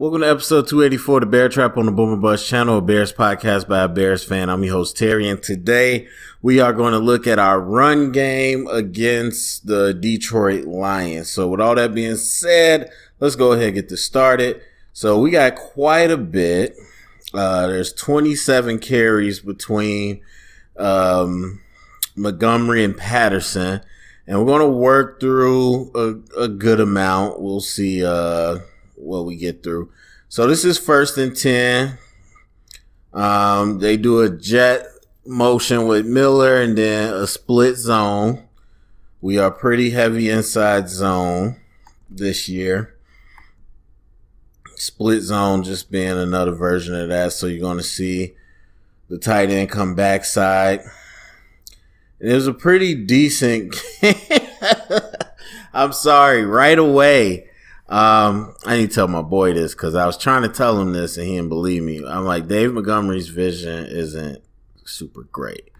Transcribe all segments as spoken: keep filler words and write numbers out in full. Welcome to episode two eighty-four of the Bear Trap on the Boom or Bust channel, a Bears podcast by a Bears fan. I'm your host, Terry, and today we are going to look at our run game against the Detroit Lions. So with all that being said, let's go ahead and get this started. So we got quite a bit. Uh, there's twenty-seven carries between um, Montgomery and Patterson, and we're going to work through a, a good amount. We'll see Uh, what we get through. So this is first and ten. Um, they do a jet motion with Miller and then a split zone. We are pretty heavy inside zone this year. Split zone just being another version of that. So you're going to see the tight end come backside. And it was a pretty decent game. I'm sorry, right away. Um, I need to tell my boy this because I was trying to tell him this and he didn't believe me. I'm like, Dave Montgomery's vision isn't super great.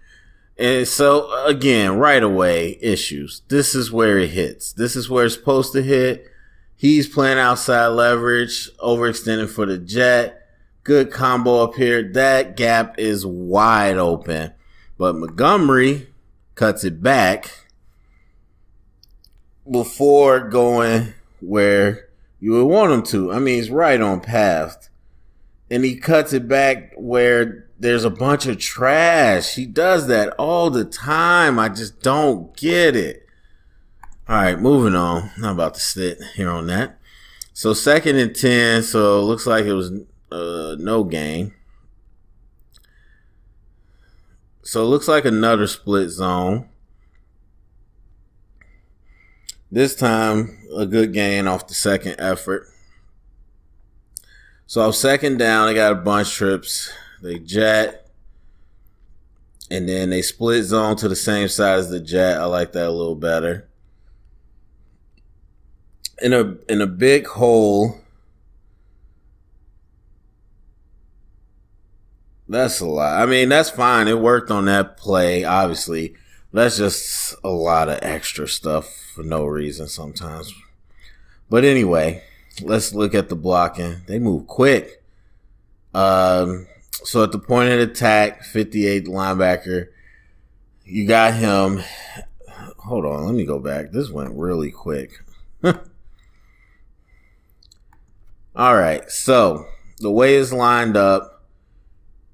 And so, again, right away, issues. This is where it hits. This is where it's supposed to hit. He's playing outside leverage, overextending for the jet. Good combo up here. That gap is wide open. But Montgomery cuts it back before going where you would want him to. I mean, he's right on path. And he cuts it back where there's a bunch of trash. He does that all the time. I just don't get it. All right, moving on. I'm about to sit here on that. So second and ten. So it looks like it was uh, no gain. So it looks like another split zone. This time, a good gain off the second effort. So I'm second down. They got a bunch of trips. They jet. And then they split zone to the same side as the jet. I like that a little better. In a, in a big hole. That's a lot. I mean, that's fine. It worked on that play, obviously. That's just a lot of extra stuff for no reason sometimes. But anyway, let's look at the blocking. They move quick. Um, so at the point of attack, fifty-eight linebacker, you got him. Hold on, let me go back. This went really quick. All right, so the way it's lined up,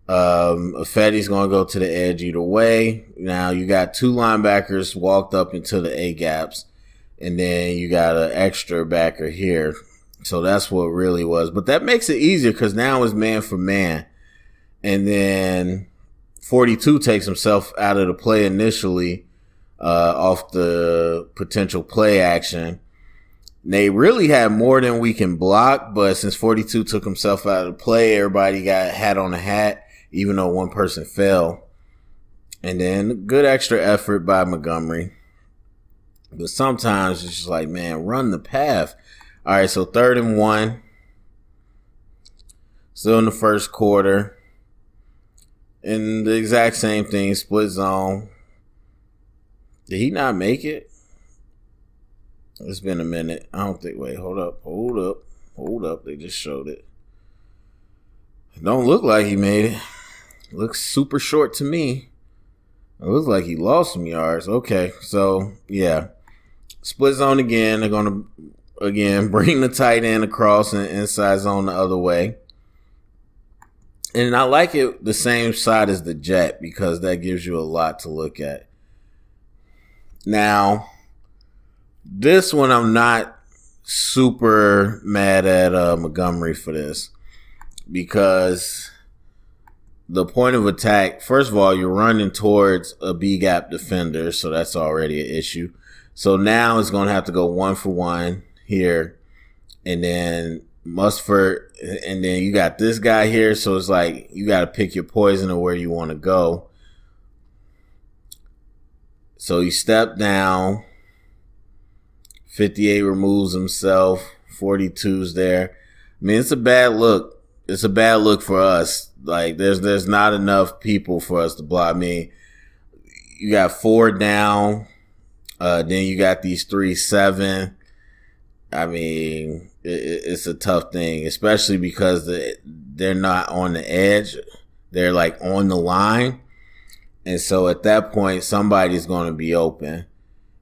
Um, Effetti's going to go to the edge either way. Now you got two linebackers walked up into the A-gaps, and then you got an extra backer here. So that's what it really was. But that makes it easier because now it's man for man. And then forty-two takes himself out of the play initially uh, off the potential play action. They really had more than we can block, but since forty-two took himself out of the play, everybody got hat on a hat, even though one person fell. And then good extra effort by Montgomery. But sometimes it's just like, man, run the path. All right, so third and one. Still in the first quarter. And the exact same thing, split zone. Did he not make it? It's been a minute. I don't think, wait, hold up, hold up, hold up. They just showed it. Don't look like he made it. Looks super short to me. It looks like he lost some yards. Okay, so, yeah. Split zone again. They're going to, again, bring the tight end across and inside zone the other way. And I like it the same side as the jet because that gives you a lot to look at. Now, this one I'm not super mad at uh, Montgomery for this. Because the point of attack, first of all, you're running towards a B-gap defender, so that's already an issue. So now it's going to have to go one for one here, and then Mustipher, and then you got this guy here, so it's like you got to pick your poison of where you want to go. So you step down, fifty-eight removes himself, forty-two's there. I mean, it's a bad look. It's a bad look for us. Like, there's there's not enough people for us to block. I mean, you got four down. Uh, then you got these three, seven. I mean, it, it's a tough thing, especially because the, they're not on the edge. They're like on the line. And so at that point, somebody's going to be open.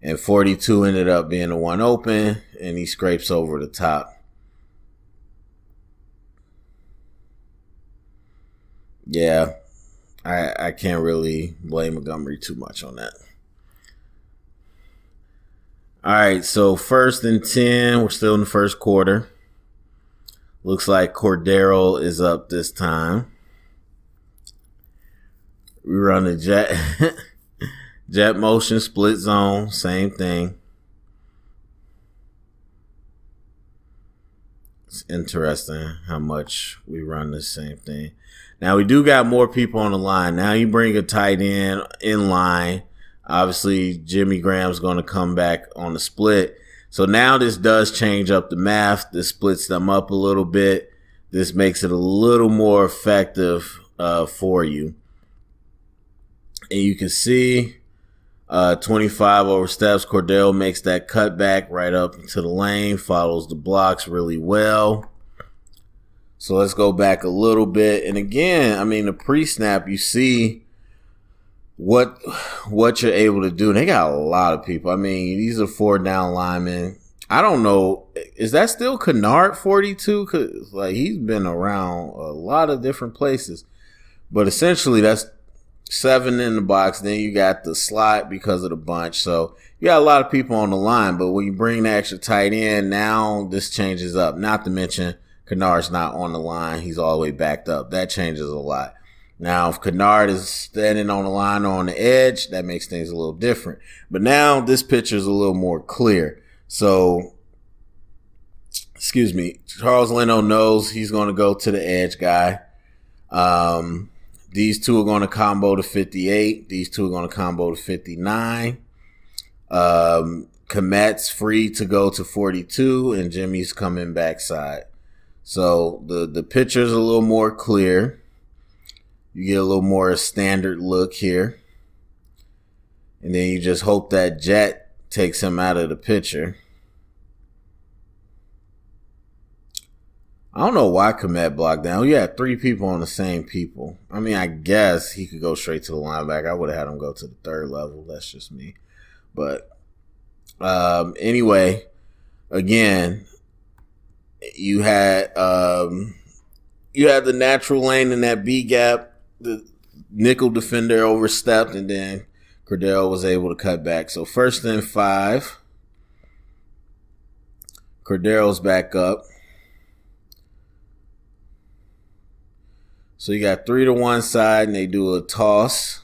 And forty-two ended up being the one open, and he scrapes over the top. Yeah, I, I can't really blame Montgomery too much on that. All right, so first and ten. We're still in the first quarter. Looks like Cordarrelle is up this time. We run a jet, jet motion, split zone, same thing. It's interesting how much we run the same thing. Now, we do got more people on the line. Now you bring a tight end in line. Obviously, Jimmy Graham's going to come back on the split. So now this does change up the math. This splits them up a little bit. This makes it a little more effective uh, for you. And you can see uh, twenty-five oversteps. Cordarrelle makes that cutback right up into the lane, follows the blocks really well. So let's go back a little bit. And again, I mean, the pre-snap, you see what what you're able to do. They got a lot of people. I mean, these are four down linemen. I don't know. Is that still Kennard forty-two? Cause like he's been around a lot of different places. But essentially, that's seven in the box. Then you got the slot because of the bunch. So you got a lot of people on the line. But when you bring the extra tight end, now this changes up. Not to mention Kennard's not on the line. He's all the way backed up. That changes a lot. Now, if Kennard is standing on the line or on the edge, that makes things a little different. But now this picture is a little more clear. So, excuse me, Charles Leno knows he's going to go to the edge guy. Um, these two are going to combo to fifty-eight. These two are going to combo to fifty-nine. Um, Kmet's free to go to forty-two, and Jimmy's coming backside. So the, the picture is a little more clear. You get a little more standard look here. And then you just hope that jet takes him out of the picture. I don't know why Kmet blocked down. You had three people on the same people. I mean, I guess he could go straight to the linebacker. I would have had him go to the third level. That's just me. But um, anyway, again, you had um, you had the natural lane in that B gap. The nickel defender overstepped, and then Cordarrelle was able to cut back. So first and five. Cordarrelle's back up. So you got three to one side, and they do a toss.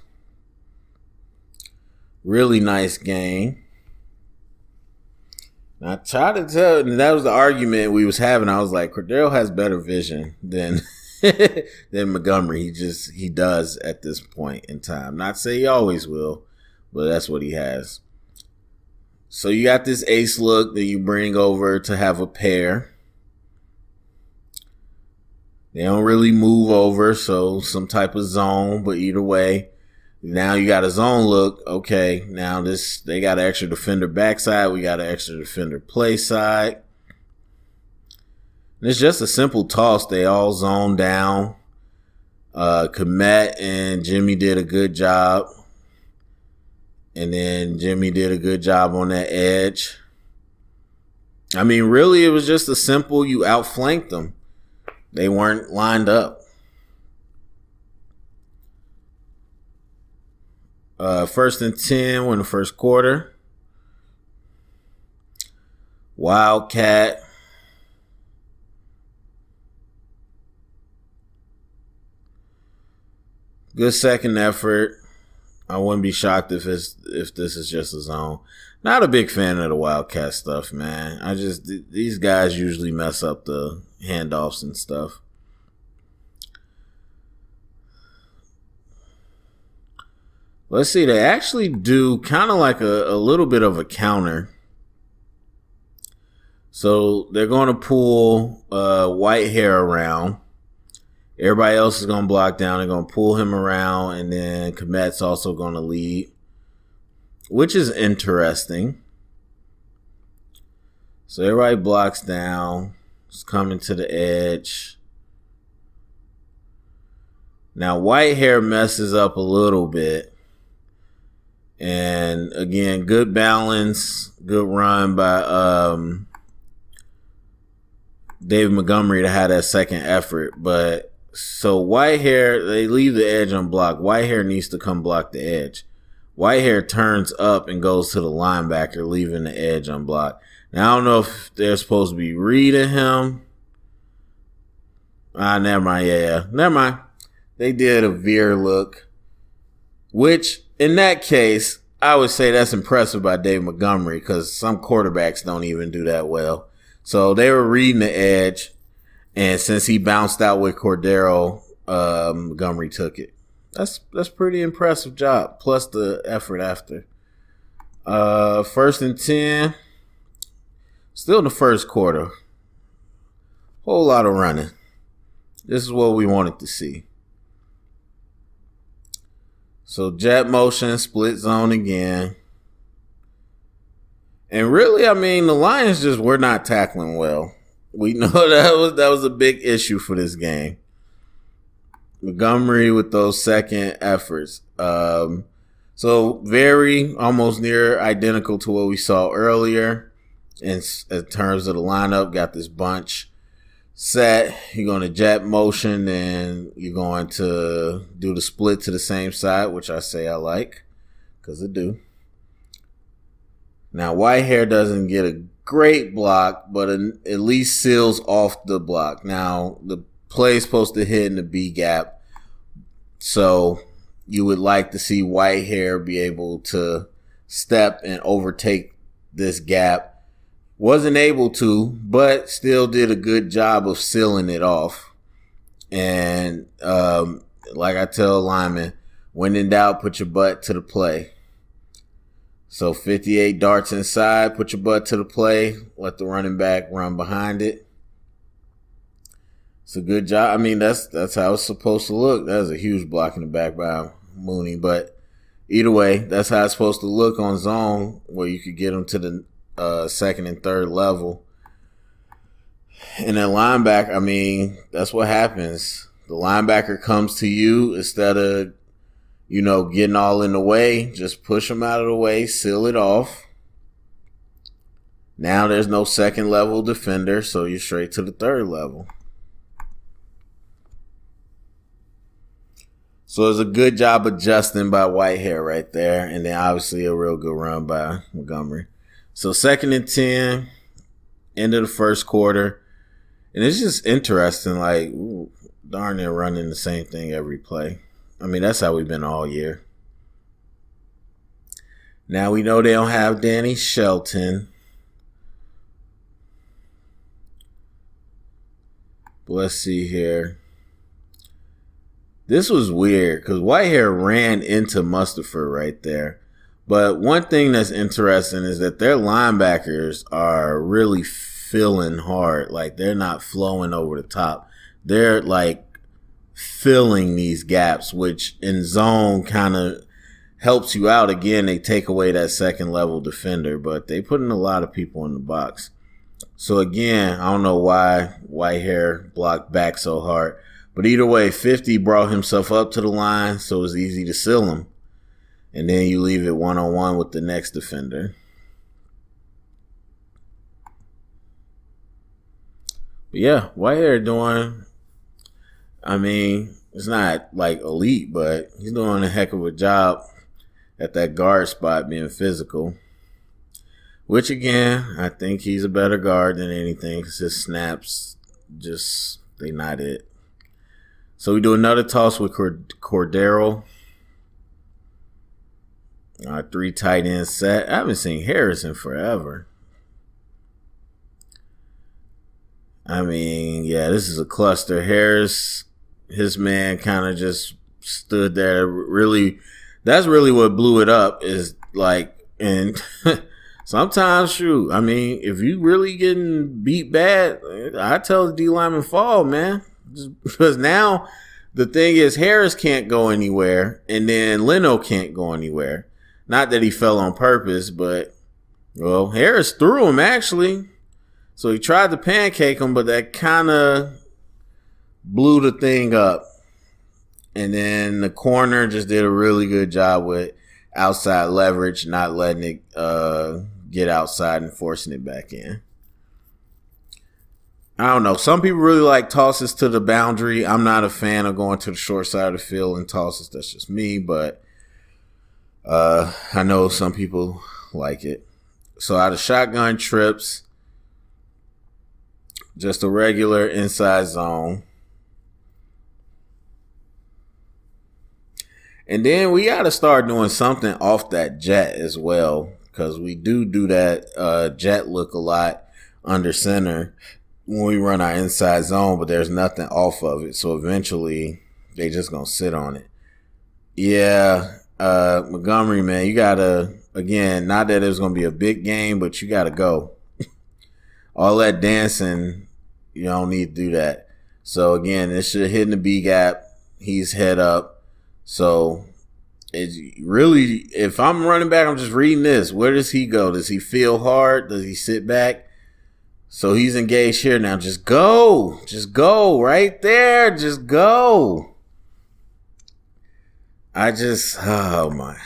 Really nice game. And I try to tell, and that was the argument we was having. I was like, Cordarrelle has better vision than than Montgomery. He just he does at this point in time. Not say he always will, but that's what he has. So you got this ace look that you bring over to have a pair. They don't really move over, so some type of zone, but either way, now you got a zone look. Okay, now this they got an extra defender backside, we got an extra defender play side. And it's just a simple toss. They all zoned down. Uh, Kmet and Jimmy did a good job. And then Jimmy did a good job on that edge. I mean, really, it was just a simple, you outflanked them. They weren't lined up. Uh, first and ten, we're in the first quarter. Wildcat. Good second effort. I wouldn't be shocked if it's if this is just a zone. Not a big fan of the Wildcat stuff, man. I just th these guys usually mess up the handoffs and stuff. Let's see. They actually do kind of like a, a little bit of a counter. So they're going to pull uh, Whitehair around. Everybody else is going to block down. They're going to pull him around, and then Kmet's also going to lead, which is interesting. So everybody blocks down. It's coming to the edge. Now, Whitehair messes up a little bit. And, again, good balance, good run by um, David Montgomery to have that second effort. But so Whitehair, they leave the edge unblocked. Whitehair needs to come block the edge. Whitehair turns up and goes to the linebacker, leaving the edge unblocked. Now, I don't know if they're supposed to be reading him. Ah, never mind. Yeah, yeah. Never mind. They did a veer look, which, in that case, I would say that's impressive by Dave Montgomery, because some quarterbacks don't even do that well. So they were reading the edge, and since he bounced out with Cordarrelle, uh, Montgomery took it. That's that's pretty impressive job, plus the effort after. Uh, first and ten, still in the first quarter. Whole lot of running. This is what we wanted to see. So jet motion, split zone again. And really, I mean, the Lions just were not tackling well. We know that was that was a big issue for this game. Montgomery with those second efforts. Um, so very almost near identical to what we saw earlier in, in terms of the lineup. Got this bunch set, you're going to jet motion and you're going to do the split to the same side, which I say I like because it do. Now Whitehair doesn't get a great block, but an, at least seals off the block. Now the play is supposed to hit in the B gap, so you would like to see Whitehair be able to step and overtake this gap. Wasn't able to, but still did a good job of sealing it off. And um, like I tell linemen, when in doubt, put your butt to the play. So fifty-eight darts inside, put your butt to the play, let the running back run behind it. It's a good job. I mean, that's that's how it's supposed to look. That was a huge block in the back by Mooney. But either way, that's how it's supposed to look on zone, where you could get them to the Uh, second and third level. And a linebacker, I mean, that's what happens. The linebacker comes to you instead of, you know, getting all in the way. Just push them out of the way, seal it off. Now there's no second level defender, so you're straight to the third level. So it's a good job adjusting by Whitehair right there, and then obviously a real good run by Montgomery. So second and ten, end of the first quarter. And it's just interesting, like, ooh, darn, they're running the same thing every play. I mean, that's how we've been all year. Now we know they don't have Danny Shelton. But let's see here. This was weird because Whitehair ran into Mustipher right there. But one thing that's interesting is that their linebackers are really filling hard. Like, they're not flowing over the top. They're, like, filling these gaps, which in zone kind of helps you out. Again, they take away that second-level defender, but they put in a lot of people in the box. So, again, I don't know why Whitehair blocked back so hard. But either way, fifty brought himself up to the line, so it was easy to seal him. And then you leave it one-on-one with the next defender. But yeah, Whitehair doing, I mean, it's not like elite, but he's doing a heck of a job at that guard spot being physical. Which, again, I think he's a better guard than anything because his snaps just, they not it. So we do another toss with Cord Cordarrelle. Uh, three tight end set. I haven't seen Harris in forever. I mean, yeah, this is a cluster. Harris, his man kind of just stood there. Really, that's really what blew it up is like, and sometimes, shoot, I mean, if you really getting beat bad, I tell the D lineman fall, man. Just, because now the thing is Harris can't go anywhere and then Leno can't go anywhere. Not that he fell on purpose, but, well, Harris threw him, actually. So he tried to pancake him, but that kind of blew the thing up. And then the corner just did a really good job with outside leverage, not letting it uh, get outside and forcing it back in. I don't know. Some people really like tosses to the boundary. I'm not a fan of going to the short side of the field and tosses. That's just me, but uh, I know some people like it. So out of shotgun trips, just a regular inside zone. And then we got to start doing something off that jet as well, because we do do that uh, jet look a lot under center when we run our inside zone, but there's nothing off of it. So eventually they just going to sit on it. Yeah, uh, Montgomery, man, you got to, again, not that it's going to be a big game, but you got to go. All that dancing, you don't need to do that. So, again, this should hit in the B gap. He's head up. So it's really, if I'm running back, I'm just reading this. Where does he go? Does he feel hard? Does he sit back? So he's engaged here now. Just go. Just go right there. Just go. I just, oh my.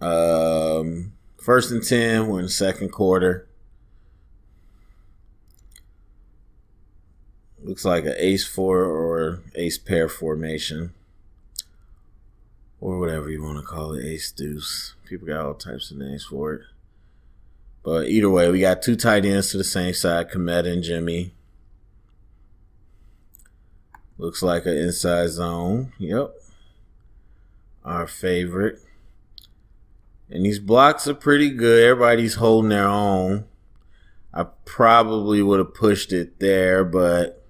Um, first and ten, we're in the second quarter. Looks like an ace four or ace pair formation, or whatever you want to call it, ace deuce. People got all types of names for it. But either way, we got two tight ends to the same side, Kmet and Jimmy. Looks like an inside zone. Yep. Our favorite. And these blocks are pretty good. Everybody's holding their own. I probably would have pushed it there, but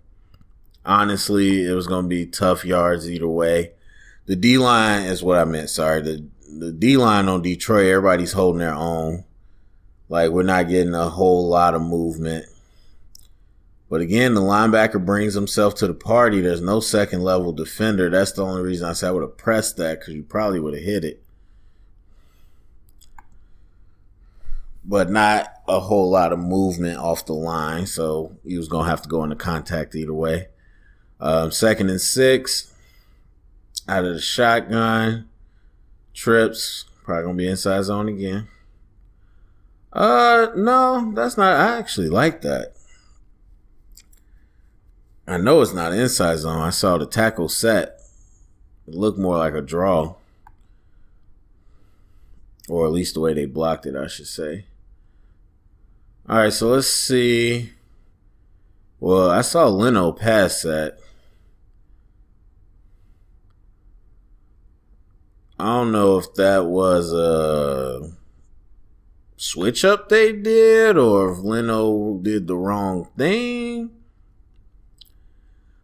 honestly, it was going to be tough yards either way. The D-line is what I meant. Sorry. The, the D-line on Detroit, everybody's holding their own. Like, we're not getting a whole lot of movement. But, again, the linebacker brings himself to the party. There's no second-level defender. That's the only reason I said I would have pressed that, because you probably would have hit it. But not a whole lot of movement off the line, so he was going to have to go into contact either way. Um, second and six, out of the shotgun, trips, probably going to be inside zone again. Uh, no, that's not, I actually like that. I know it's not inside zone. I saw the tackle set. It looked more like a draw, or at least the way they blocked it, I should say. All right, so let's see. Well, I saw Leno pass that. I don't know if that was a switch up they did or if Leno did the wrong thing.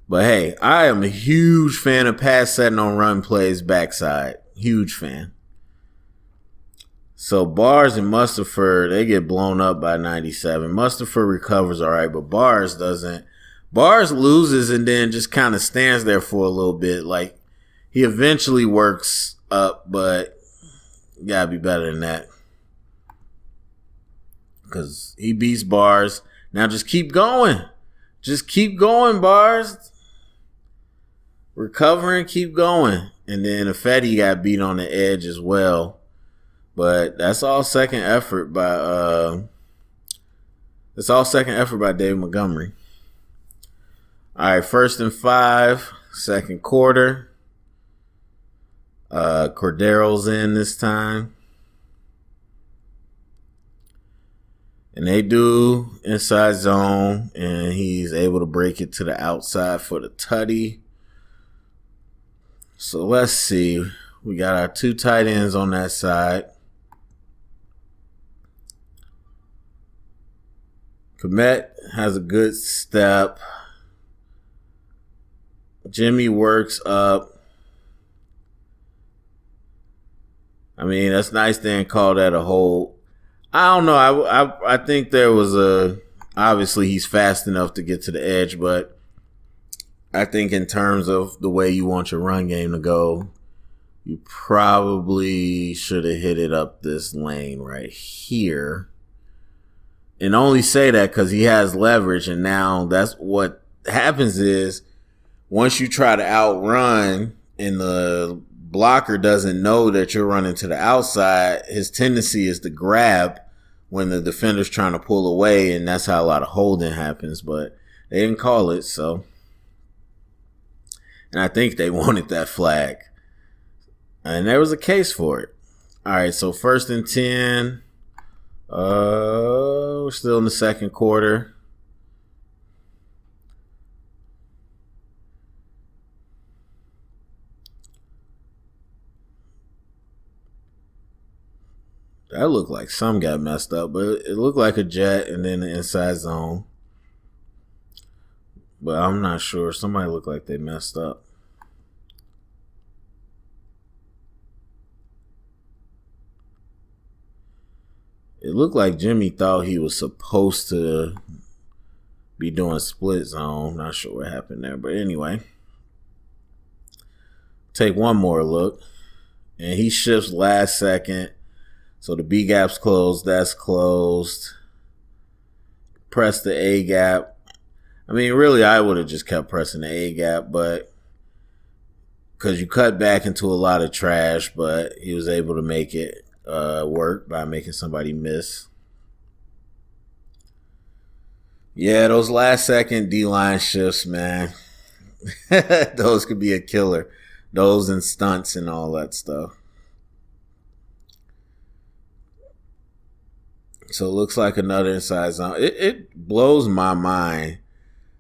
But, hey, I am a huge fan of pass setting on run plays backside. Huge fan. So Bars and Mustipher, they get blown up by ninety-seven. Mustipher recovers all right, but Bars doesn't. Bars loses and then just kind of stands there for a little bit. Like, he eventually works up, but you got to be better than that. Because he beats Bars. Now just keep going. Just keep going, Bars. Recover and keep going. And then Effetti got beat on the edge as well. But that's all second effort by uh, that's all second effort by David Montgomery. All right, first and five, second quarter. Uh, Cordarrelle's in this time, and they do inside zone, and he's able to break it to the outside for the tutty. So let's see, we got our two tight ends on that side. Kmet has a good step. Jimmy works up. I mean, that's nice they didn't call that a hold. I don't know. I, I, I think there was a, obviously he's fast enough to get to the edge, but I think in terms of the way you want your run game to go, you probably should have hit it up this lane right here. and only say that because he has leverage. And now that's what happens is once you try to outrun and the blocker doesn't know that you're running to the outside, his tendency is to grab when the defender's trying to pull away, and that's how a lot of holding happens. But they didn't call it, so. And I think they wanted that flag. And there was a case for it. All right, so first and ten. Uh, we're still in the second quarter. That looked like some got messed up, but it looked like a jet and then the inside zone. But I'm not sure. Somebody looked like they messed up. It looked like Jimmy thought he was supposed to be doing split zone. Not sure what happened there. But anyway, take one more look. And he shifts last second. So the B gap's closed. That's closed. Press the A gap. I mean, really, I would have just kept pressing the A gap, but because you cut back into a lot of trash, but he was able to make it uh, work by making somebody miss. Yeah, those last second D-line shifts, man. Those could be a killer. Those and stunts and all that stuff. So it looks like another inside zone. It, it blows my mind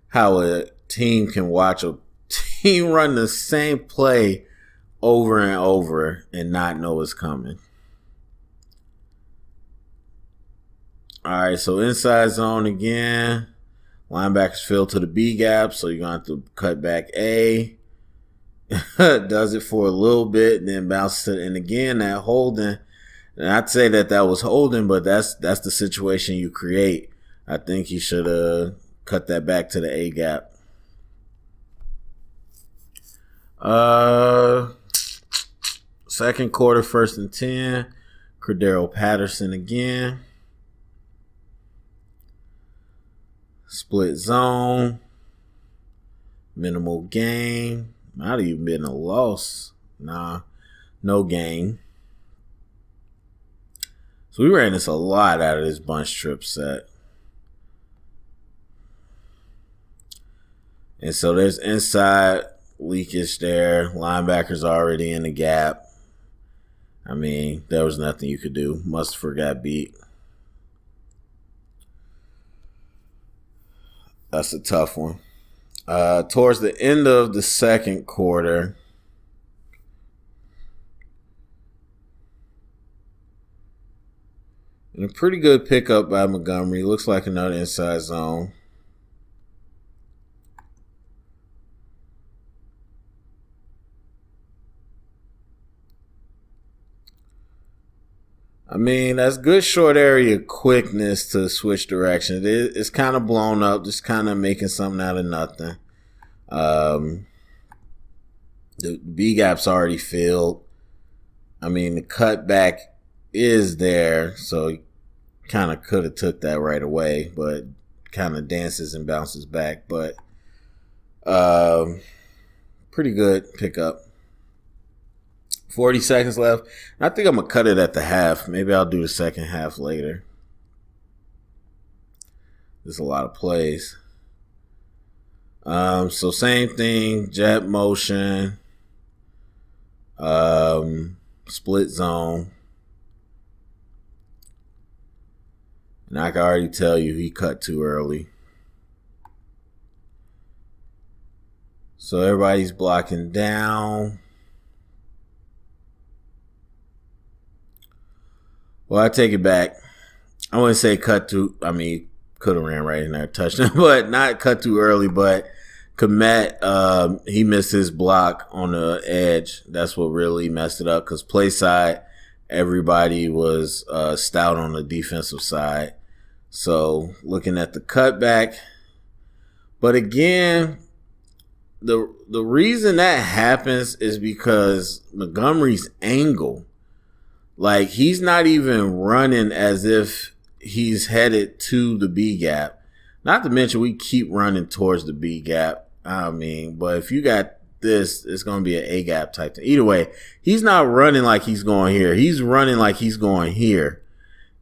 how a team can watch a team run the same play over and over and not know it's coming. All right, so inside zone again. Linebackers fill to the B gap, so you're going to have to cut back A. Does it for a little bit, then bounces it. And again, that holding. And I'd say that that was holding, but that's that's the situation you create. I think he should have cut that back to the A gap. Uh, second quarter, first and ten. Cordarrelle Patterson again. Split zone. Minimal gain. Might have even been a loss. Nah, no gain. So we ran this a lot out of this bunch trip set. And so there's inside leakage there. Linebackers already in the gap. I mean, there was nothing you could do. Mustipher got beat. That's a tough one. Uh, towards the end of the second quarter, and a pretty good pickup by Montgomery. Looks like another inside zone. I mean, that's good short area quickness to switch direction. It, it's kind of blown up, just kind of making something out of nothing. Um, the B gap's already filled. I mean, the cutback is there, so kind of could have took that right away, but kind of dances and bounces back. But um, pretty good pickup. forty seconds left. I think I'm going to cut it at the half. Maybe I'll do the second half later. There's a lot of plays. Um, so same thing, jet motion, um, split zone. And I can already tell you he cut too early. So everybody's blocking down. Well, I take it back. I wouldn't say cut too, I mean, could have ran right in there, touched him, but not cut too early. But Kmet, um, he missed his block on the edge. That's what really messed it up because play side, everybody was uh, stout on the defensive side. So looking at the cutback. But again, the, the reason that happens is because Montgomery's angle. Like, he's not even running as if he's headed to the B gap. Not to mention we keep running towards the B gap. I mean, but if you got this, it's going to be an A gap type thing. Either way, he's not running like he's going here. He's running like he's going here.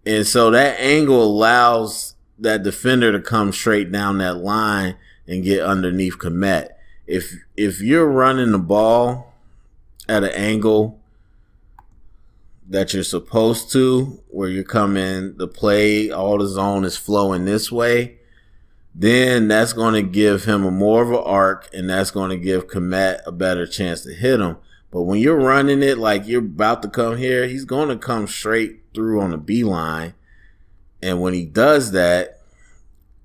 And so that angle allows that defender to come straight down that line and get underneath Kmet. If if you're running the ball at an angle that you're supposed to, where you're coming, the play, all the zone is flowing this way, then that's going to give him a more of an arc, and that's going to give Kmet a better chance to hit him. But when you're running it like you're about to come here, he's going to come straight through on the B line. And when he does that,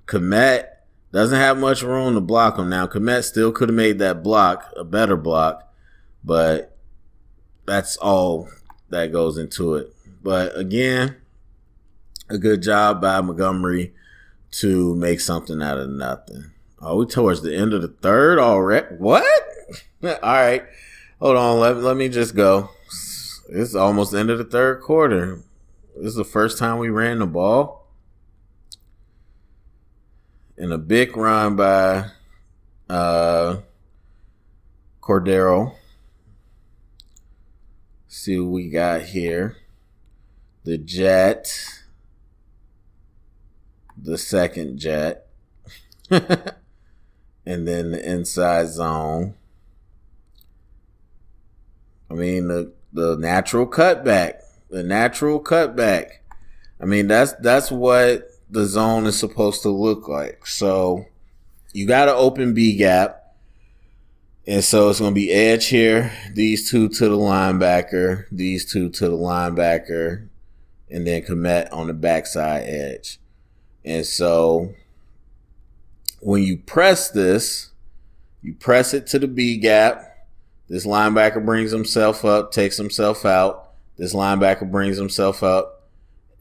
Kmet doesn't have much room to block him. Now, Kmet still could have made that block a better block, but that's all that goes into it. But again, a good job by Montgomery to make something out of nothing. Oh, we're towards the end of the third already. What? All right. Hold on. Let, let me just go. It's almost the end of the third quarter. This is the first time we ran the ball. And a big run by uh, Cordarrelle. See what we got here. The Jet. The second jet, and then the inside zone. I mean, the the natural cutback, the natural cutback. I mean, that's that's what the zone is supposed to look like. So you got to open B gap, and so it's going to be edge here. These two to the linebacker, these two to the linebacker, and then Kmet on the backside edge. And so when you press this, you press it to the B gap. This linebacker brings himself up, takes himself out. This linebacker brings himself up.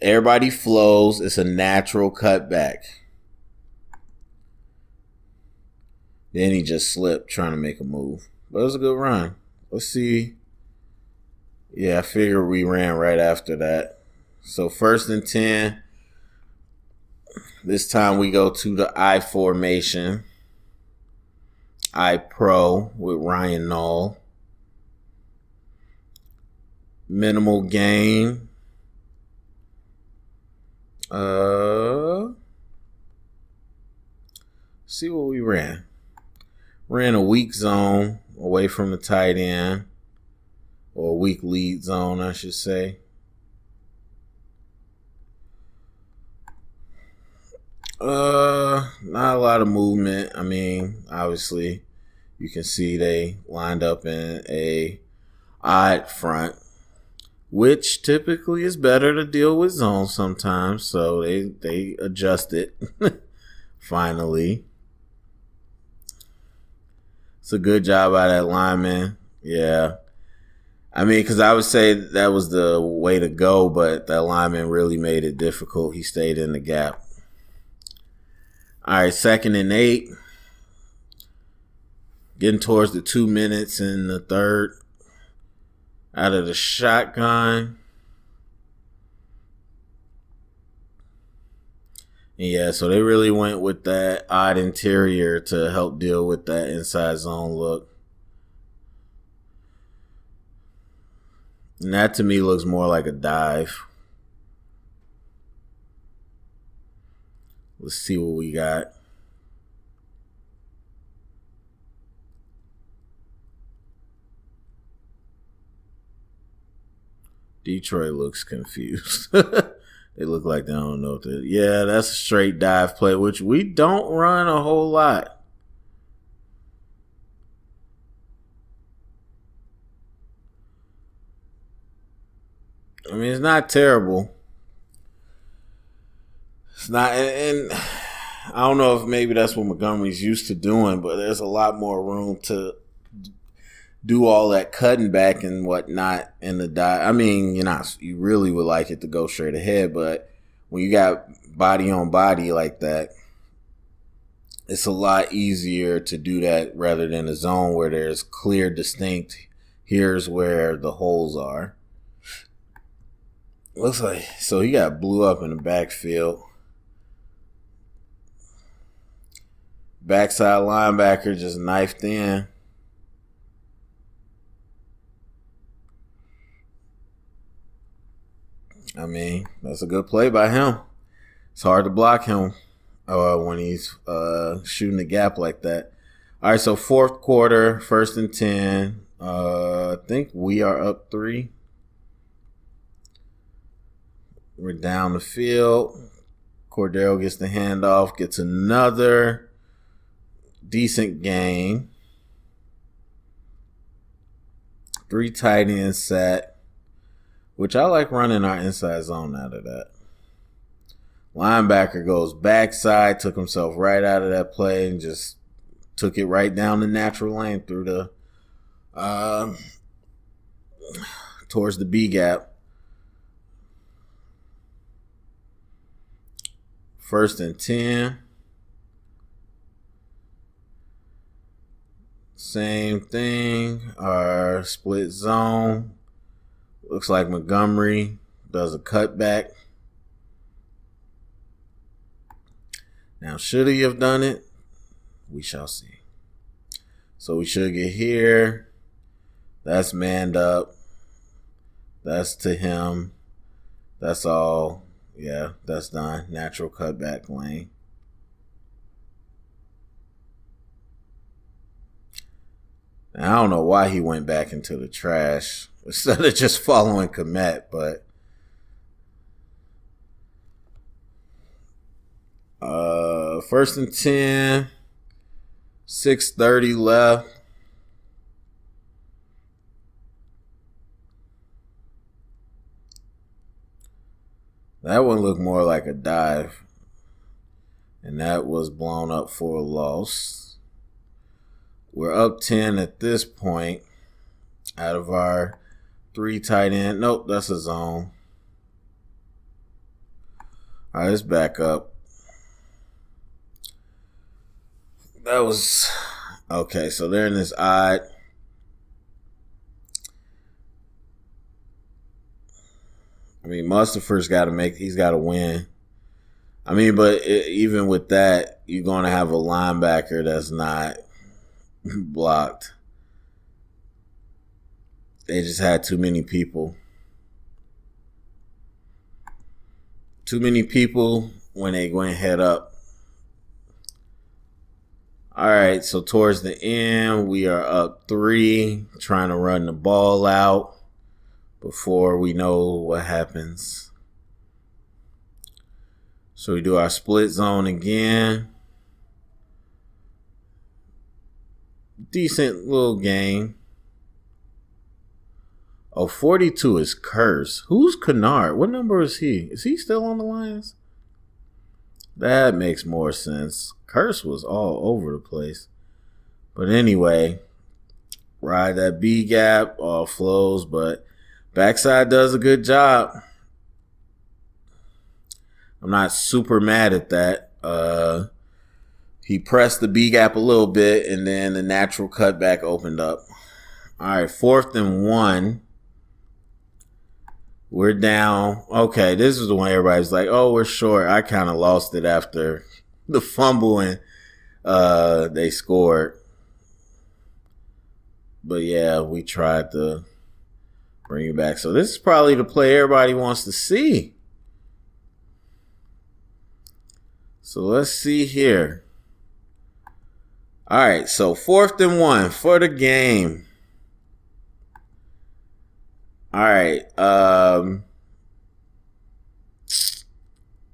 Everybody flows. It's a natural cutback. Then he just slipped trying to make a move. But it was a good run. Let's see. Yeah, I figured we ran right after that. So first and ten. This time we go to the I formation. I pro with Ryan Null. Minimal gain. Uh, see what we ran. Ran a weak zone away from the tight end. Or a weak lead zone, I should say. Uh, not a lot of movement. I mean, obviously, you can see they lined up in a odd front, which typically is better to deal with zone sometimes. So they they adjusted finally. It's a good job by that lineman. Yeah, I mean, because I would say that was the way to go, but that lineman really made it difficult. He stayed in the gap. All right, second and eight. Getting towards the two minutes in the third. Out of the shotgun. And yeah, so they really went with that odd interior to help deal with that inside zone look. And that to me looks more like a dive. Let's see what we got. Detroit looks confused. They look like they don't know. What yeah, that's a straight dive play, which we don't run a whole lot. I mean, it's not terrible. It's not, and, and I don't know if maybe that's what Montgomery's used to doing, but there's a lot more room to do all that cutting back and whatnot in the dive. I mean, you're not, you really would like it to go straight ahead, but when you got body on body like that, it's a lot easier to do that rather than a zone where there's clear, distinct, here's where the holes are. looks like, so he got blew up in the backfield. Backside linebacker just knifed in. I mean, that's a good play by him. It's hard to block him uh, when he's uh, shooting the gap like that. All right, so fourth quarter, first and ten. Uh, I think we are up three. We're down the field. Cordarrelle gets the handoff, gets another decent game. Three tight end set, which I like running our inside zone out of that. Linebacker goes backside, took himself right out of that play and just took it right down the natural lane through the um, towards the B gap. First and ten. Same thing. Our split zone. Looks like Montgomery does a cutback. Now, should he have done it? We shall see. So we should get here. That's manned up. That's to him. That's all. Yeah, that's done. Natural cutback lane. Now, I don't know why he went back into the trash instead of just following Kmet, but Uh, first and ten, six thirty left. That one looked more like a dive, and that was blown up for a loss. We're up ten at this point out of our three tight end. Nope, that's a zone. All right, let's back up. That was okay. So they're in this odd. I mean, Mustipher's got to make. He's got to win. I mean, but it, even with that, you're going to have a linebacker that's not blocked. They just had too many people. Too many people when they went head up. All right, so towards the end, we are up three, trying to run the ball out before we know what happens. So we do our split zone again. Decent little game. Oh, forty-two is cursed. Who's Kennard? What number is he? Is he still on the Lions? That makes more sense. Curse was all over the place. But anyway, ride that B gap, all flows, but backside does a good job. I'm not super mad at that. Uh, he pressed the B gap a little bit, and then the natural cutback opened up. All right, fourth and one. We're down. Okay, this is the one everybody's like, oh, we're short. I kind of lost it after the fumble and uh, they scored. But, yeah, we tried to bring it back. So this is probably the play everybody wants to see. So let's see here. All right, so fourth and one for the game. All right, um,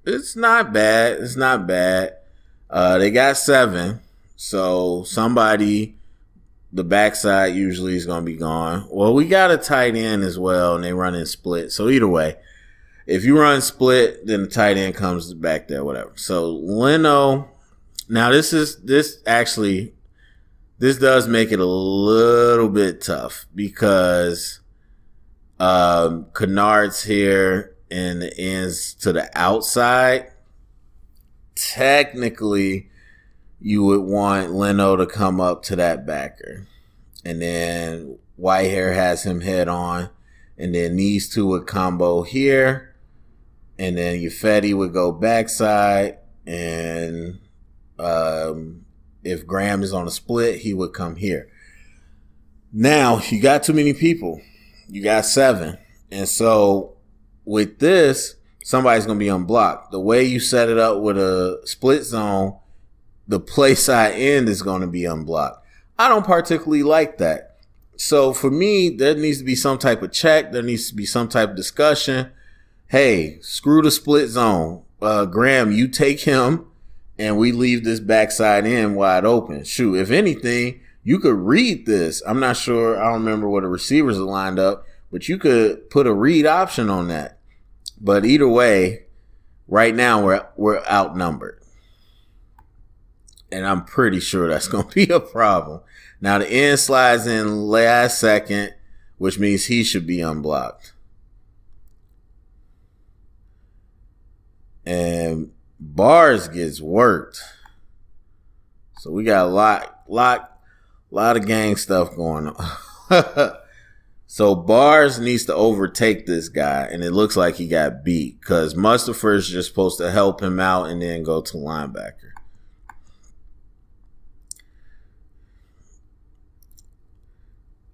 it's not bad. It's not bad. Uh, they got seven, so somebody, the backside usually is going to be gone. Well, we got a tight end as well, and they run in split. So either way, if you run split, then the tight end comes back there, whatever. So Leno, now this is, this actually, this does make it a little bit tough because Um, Kennard's here and the ends to the outside. Technically, you would want Leno to come up to that backer. And then Whitehair has him head on. And then these two would combo here. and then Effetti would go backside, and um, if Graham is on a split, he would come here. Now, you got too many people. You got seven. And so with this, somebody's going to be unblocked. The way you set it up with a split zone, the play side end is going to be unblocked. I don't particularly like that. So for me, there needs to be some type of check. There needs to be some type of discussion. Hey, screw the split zone. Uh, Graham, you take him, and we leave this backside end wide open. Shoot, if anything, you could read this. I'm not sure. I don't remember where the receivers are lined up, but you could put a read option on that. But either way, right now we're we're outnumbered, and I'm pretty sure that's going to be a problem. Now the end slides in last second, which means he should be unblocked. And Bars gets worked. So we got a lot, lot, lot of gang stuff going on. So Bars needs to overtake this guy, and it looks like he got beat because Mustipher is just supposed to help him out and then go to linebacker.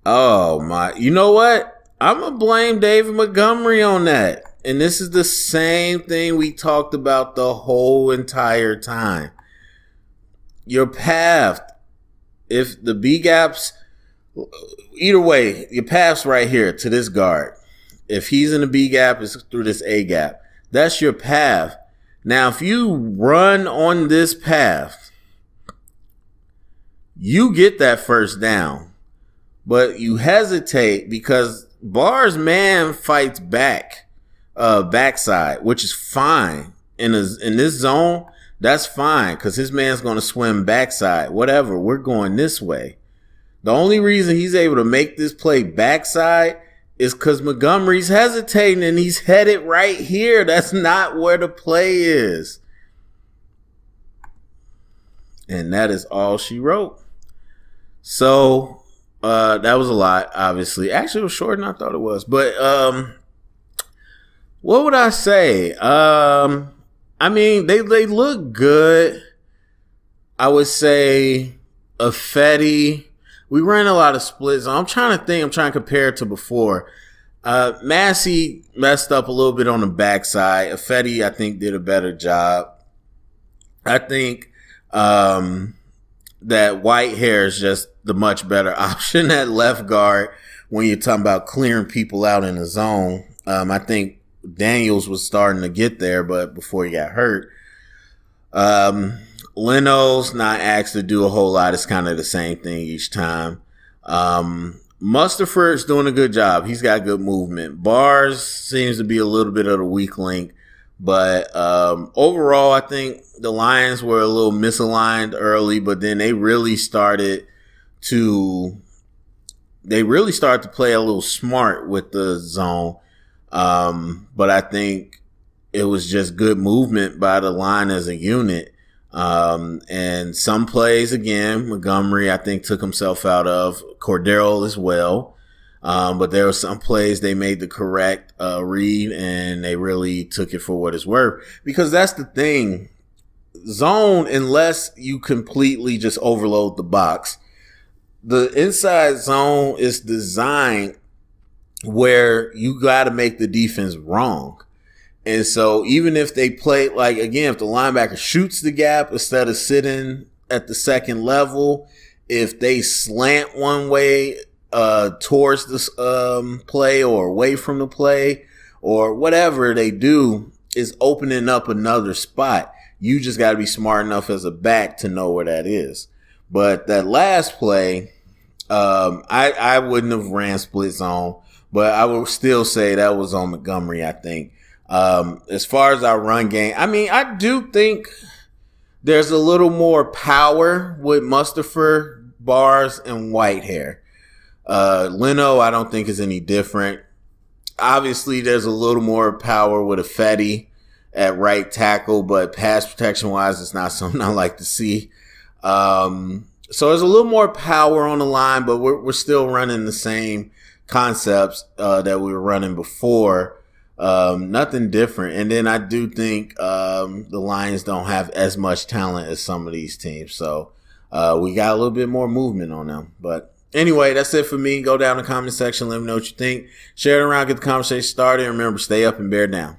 Oh my, you know what? I'm gonna blame David Montgomery on that. And this is the same thing we talked about the whole entire time. Your path, if the B gaps, either way, your path's right here to this guard. If he's in the B gap, it's through this A gap. That's your path. Now, if you run on this path, you get that first down. But you hesitate because Bars man fights back, uh, backside, which is fine in a, in this zone. That's fine because his man's going to swim backside. Whatever, we're going this way. The only reason he's able to make this play backside is because Montgomery's hesitating and he's headed right here. That's not where the play is. And that is all she wrote. So uh, that was a lot, obviously. Actually, it was shorter than I thought it was. But um, what would I say? Um, I mean, they, they look good. I would say Effetti. We ran a lot of splits. I'm trying to think. I'm trying to compare it to before. Uh, Massey messed up a little bit on the backside. Effetti, I think, did a better job. I think um, that Whitehair is just the much better option at left guard when you're talking about clearing people out in the zone. Um, I think Daniels was starting to get there, but before he got hurt. Um Leno's not asked to do a whole lot. It's kind of the same thing each time. Um, Mustipher is doing a good job. He's got good movement. Bars seems to be a little bit of the weak link. But um, overall, I think the Lions were a little misaligned early, but then they really started to they really started to play a little smart with the zone. Um, but I think it was just good movement by the line as a unit. Um, and some plays, again, Montgomery, I think, took himself out of Cordarrelle as well. Um, but there were some plays they made the correct uh, read, and they really took it for what it's worth. Because that's the thing. Zone, unless you completely just overload the box, the inside zone is designed where you got to make the defense wrong. And so even if they play, like, again, if the linebacker shoots the gap instead of sitting at the second level, if they slant one way uh, towards this um, play or away from the play or whatever they do is opening up another spot. You just got to be smart enough as a back to know where that is. But that last play, um, I, I wouldn't have ran split zone, but I would still say that was on Montgomery, I think. Um, as far as our run game, I mean, I do think there's a little more power with Mustipher, Bars, and Whitehair. Uh, Leno, I don't think is any different. Obviously, there's a little more power with Effetti at right tackle, but pass protection wise, it's not something I like to see. Um, so there's a little more power on the line, but we're, we're still running the same concepts, uh, that we were running before. Um, nothing different. And then I do think um, the Lions don't have as much talent as some of these teams. So uh, we got a little bit more movement on them. But anyway, that's it for me. Go down in the comment section. Let me know what you think. Share it around. Get the conversation started. And remember, stay up and bear down.